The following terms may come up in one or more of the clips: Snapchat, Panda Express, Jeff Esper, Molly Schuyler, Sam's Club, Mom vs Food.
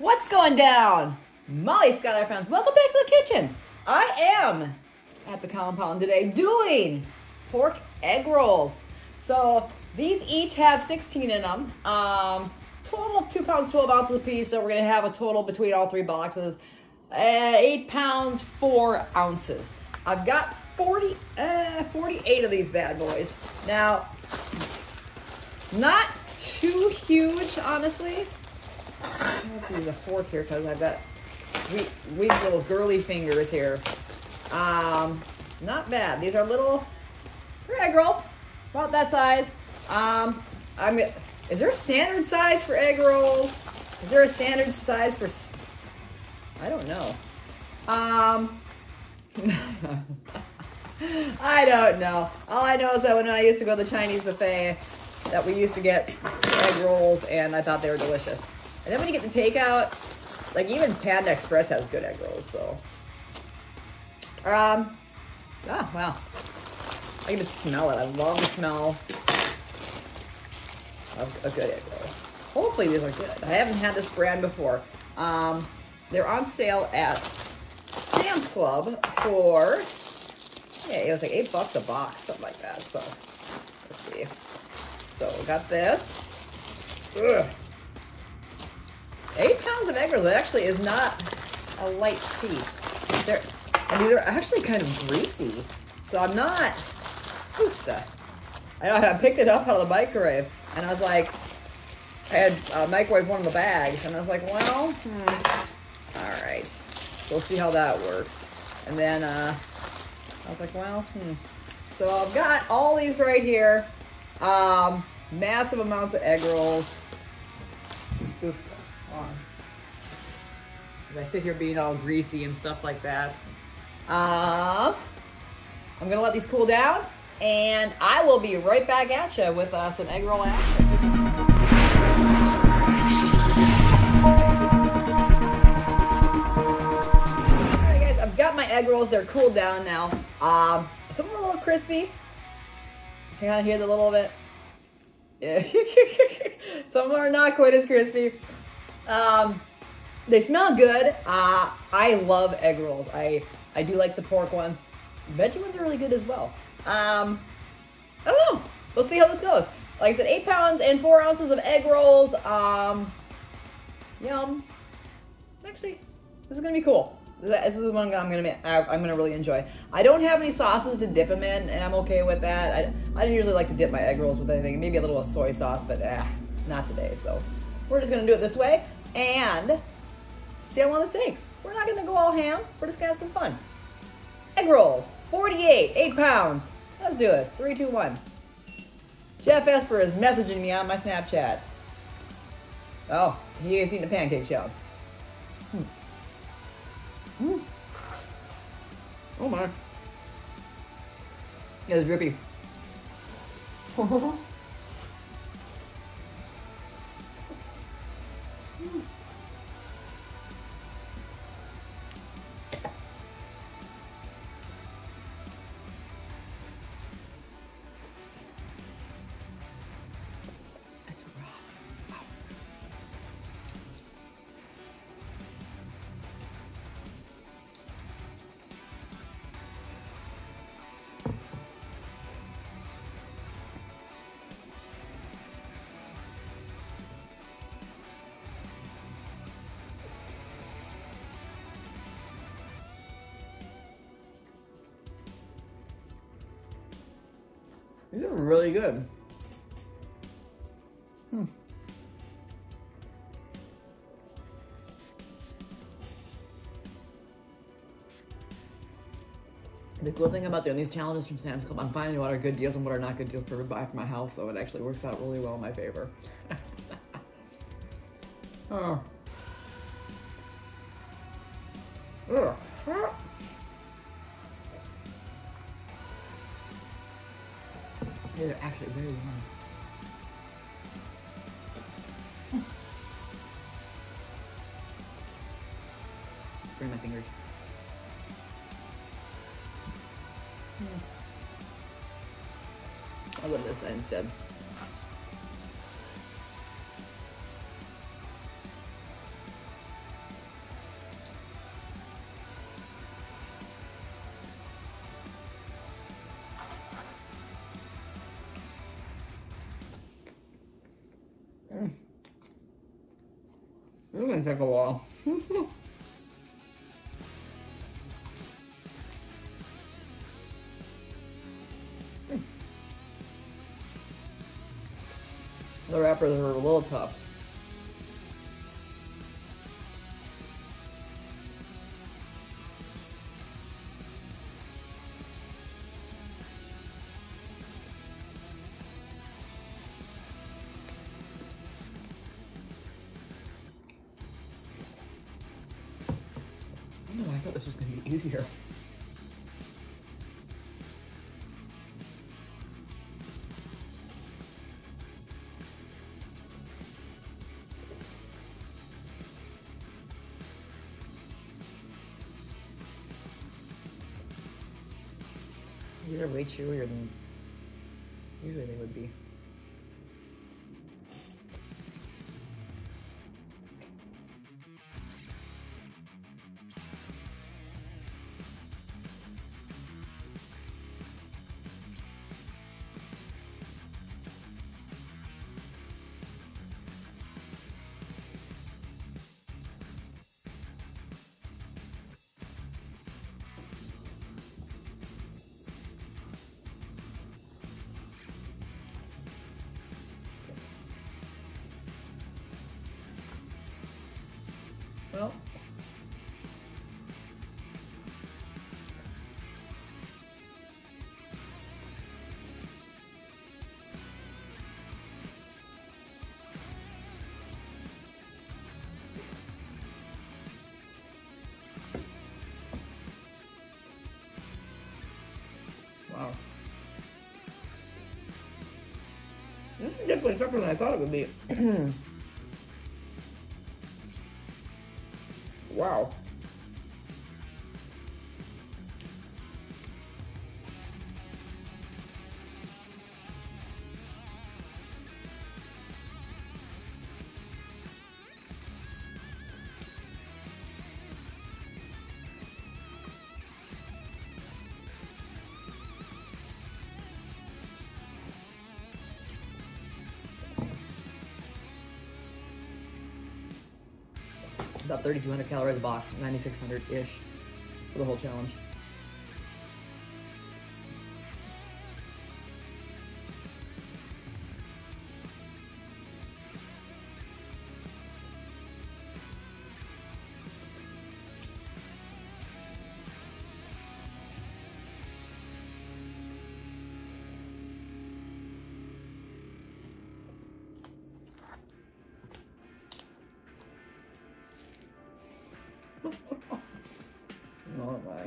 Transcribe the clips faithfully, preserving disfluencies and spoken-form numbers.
What's going down? Molly Schuyler friends, welcome back to the kitchen. I am at the compound today doing pork egg rolls. So these each have sixteen in them. Um, total of two pounds, twelve ounces apiece. So we're gonna have a total between all three boxes, uh, eight pounds, four ounces. I've got forty, uh, forty-eight of these bad boys. Now, not too huge, honestly. Let's use a fork here because I've got wee, wee little girly fingers here. Um, not bad. These are little egg rolls, about that size. Um, I'm. Is there a standard size for egg rolls? Is there a standard size for? I don't know. Um, I don't know. All I know is that when I used to go to the Chinese buffet, that we used to get egg rolls, and I thought they were delicious. And then when you get the takeout, like even Panda Express has good egg rolls, so. Um, ah, wow. I can just smell it. I love the smell of a good egg roll. Hopefully these are good. I haven't had this brand before. Um, they're on sale at Sam's Club for, yeah, it was like eight bucks a box, something like that. So, let's see. So, got this. Ugh. Eight pounds of egg rolls actually is not a light piece. They're, and these are actually kind of greasy. So I'm not, oops, uh, I, I picked it up out of the microwave and I was like, I had uh, microwave one of the bags and I was like, well, hmm, all right, we'll see how that works. And then uh, I was like, well, hmm. So I've got all these right here, um, massive amounts of egg rolls. Oof. I sit here being all greasy and stuff like that. Uh, I'm gonna let these cool down and I will be right back at you with uh, some egg roll action. All right guys, I've got my egg rolls. They're cooled down now. Um, some are a little crispy. You gotta hear the little bit. Yeah. Some are not quite as crispy. Um, They smell good. Uh, I love egg rolls. I, I do like the pork ones. Veggie ones are really good as well. Um, I don't know. We'll see how this goes. Like I said, eight pounds and four ounces of egg rolls. Um, yum. Actually, this is gonna be cool. This is the one I'm gonna I'm gonna really enjoy. I don't have any sauces to dip them in, and I'm okay with that. I I don't usually like to dip my egg rolls with anything. Maybe a little soy sauce, but eh, not today. So we're just gonna do it this way and see how long this takes. We're not gonna go all ham. We're just gonna have some fun. Egg rolls, forty-eight, eight pounds. Let's do this, three, two, one. Jeff Esper is messaging me on my Snapchat. Oh, he ain't seen the pancake shell. Hmm. Mm. Oh my. Yeah, it's drippy. These are really good. Hmm. The cool thing about doing these challenges from Sam's Club, I'm finding what are good deals and what are not good deals to buy for my house, so it actually works out really well in my favor. Oh. Ugh. They're actually very warm. Burn my fingers. I love this side instead. It's gonna take a while. The wrappers are a little tough. I thought this was going to be easier. These are way chewier than usually they would be. Well, wow. This is definitely tougher than I thought it would be. Wow. About thirty-two hundred calories a box, ninety-six hundred-ish for the whole challenge. Oh my.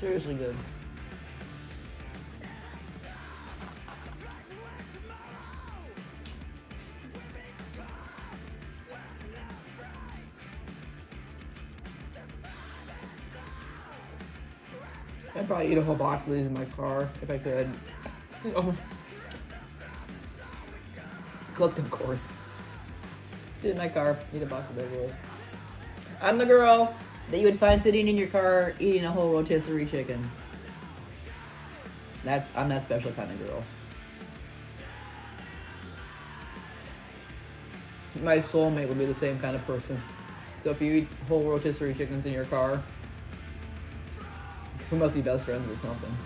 Seriously good. I'd probably eat a whole box of these in my car if I could. Oh. Cooked, of course. Sit in my car, eat a box of those. I'm the girl that you would find sitting in your car eating a whole rotisserie chicken. That's, I'm that special kind of girl. My soulmate would be the same kind of person. So if you eat whole rotisserie chickens in your car, we must be best friends or something.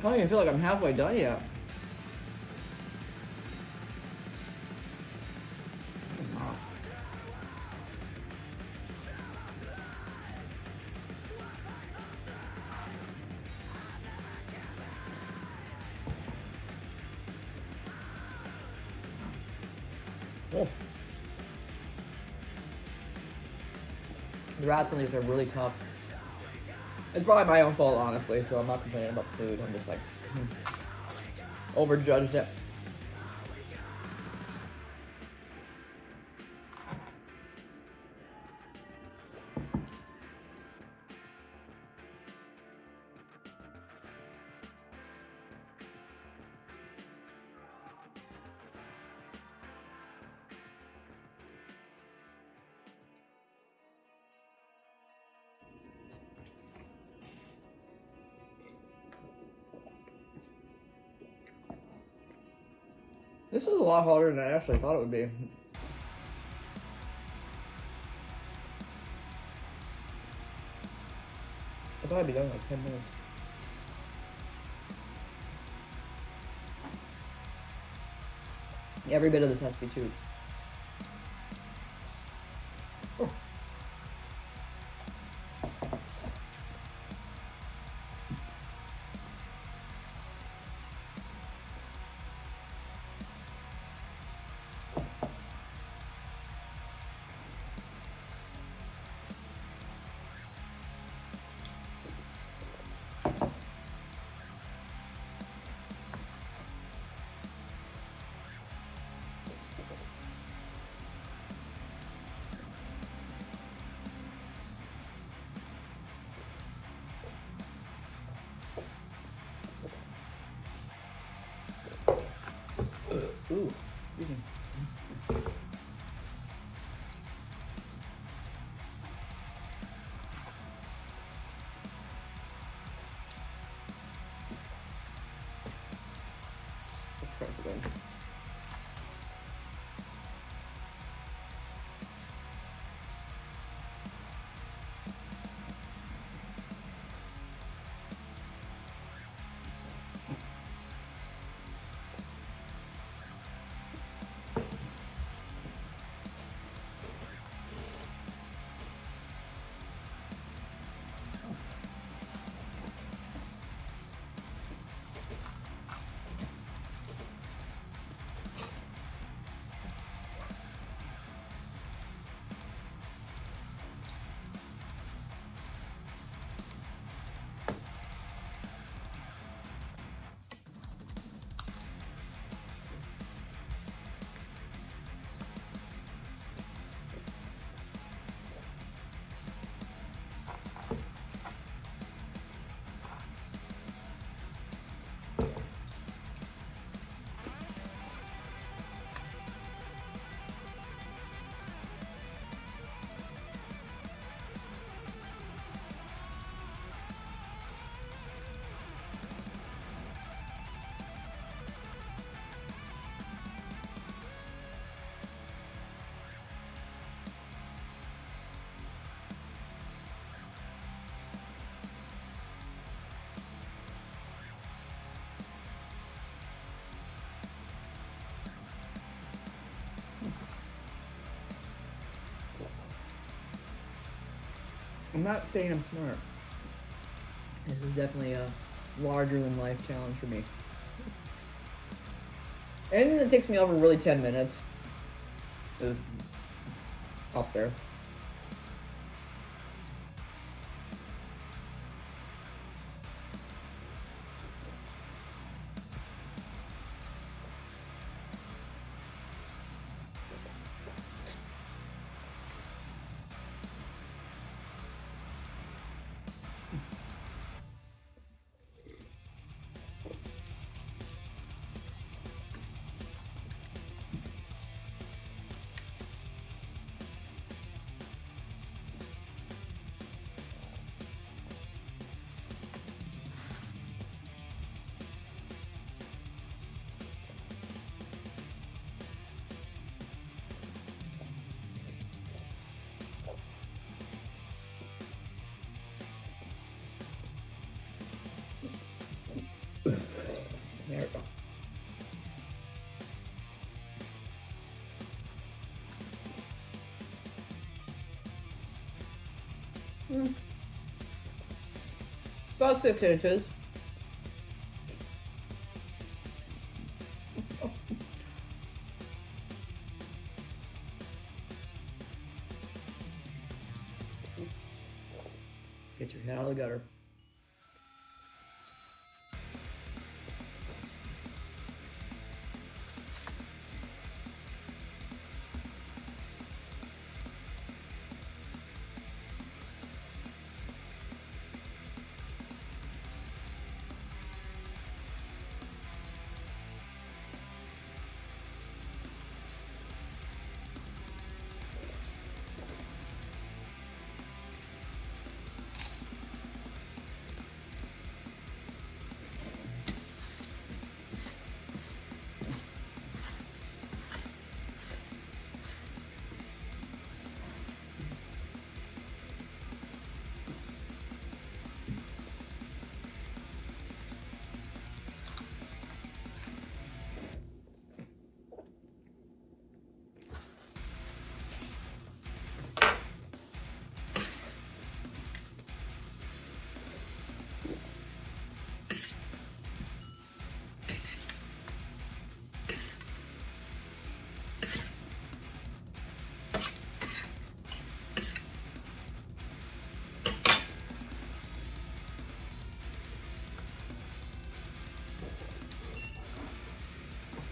I don't even feel like I'm halfway done yet. The rats on these are really tough. It's probably my own fault, honestly, so I'm not complaining about the food. I'm just like, hmm. Overjudged it. This is a lot harder than I actually thought it would be. I thought I'd be done in like ten minutes. Every bit of this has to be chewed. Oh. Ooh, excuse me. I'm not saying I'm smart. This is definitely a larger than life challenge for me. Anything that takes me over really ten minutes is up there. Mm. About six inches. Get your head out of the gutter.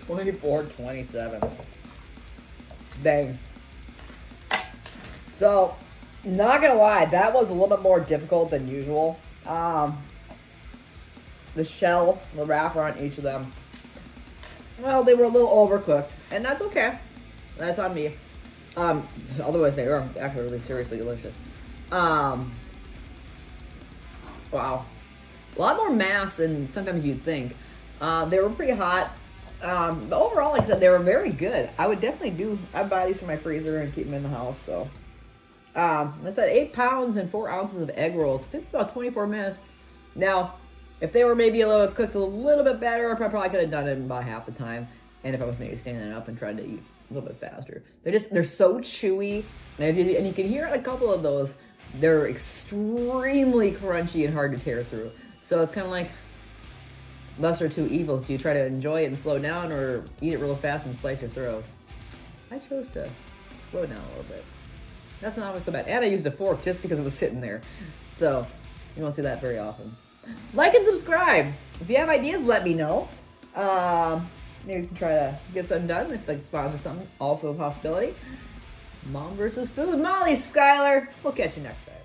twenty-four twenty-seven. Dang. So, not gonna lie, that was a little bit more difficult than usual. Um, the shell, the wrapper on each of them, well, they were a little overcooked, and that's okay. That's on me. Um, otherwise, they were actually really seriously delicious. Um, wow. A lot more mass than sometimes you'd think. Uh, they were pretty hot. Um, but overall, like I said, they were very good. I would definitely do, I'd buy these for my freezer and keep them in the house, so. Um, I said eight pounds and four ounces of egg rolls. Took about twenty-four minutes. Now, if they were maybe a little cooked a little bit better, I probably could have done it in about half the time. And if I was maybe standing up and trying to eat a little bit faster. They're just, they're so chewy. And, if you, and you can hear in a couple of those, they're extremely crunchy and hard to tear through. So it's kind of like, lesser two evils. Do you try to enjoy it and slow down, or eat it real fast and slice your throat? I chose to slow down a little bit. That's not always so bad. And I used a fork just because it was sitting there. So, you won't see that very often. Like and subscribe. If you have ideas, let me know. Um, maybe we can try to get something done. If like sponsor something, also a possibility. Mom versus Food. Molly Schuyler. We'll catch you next time.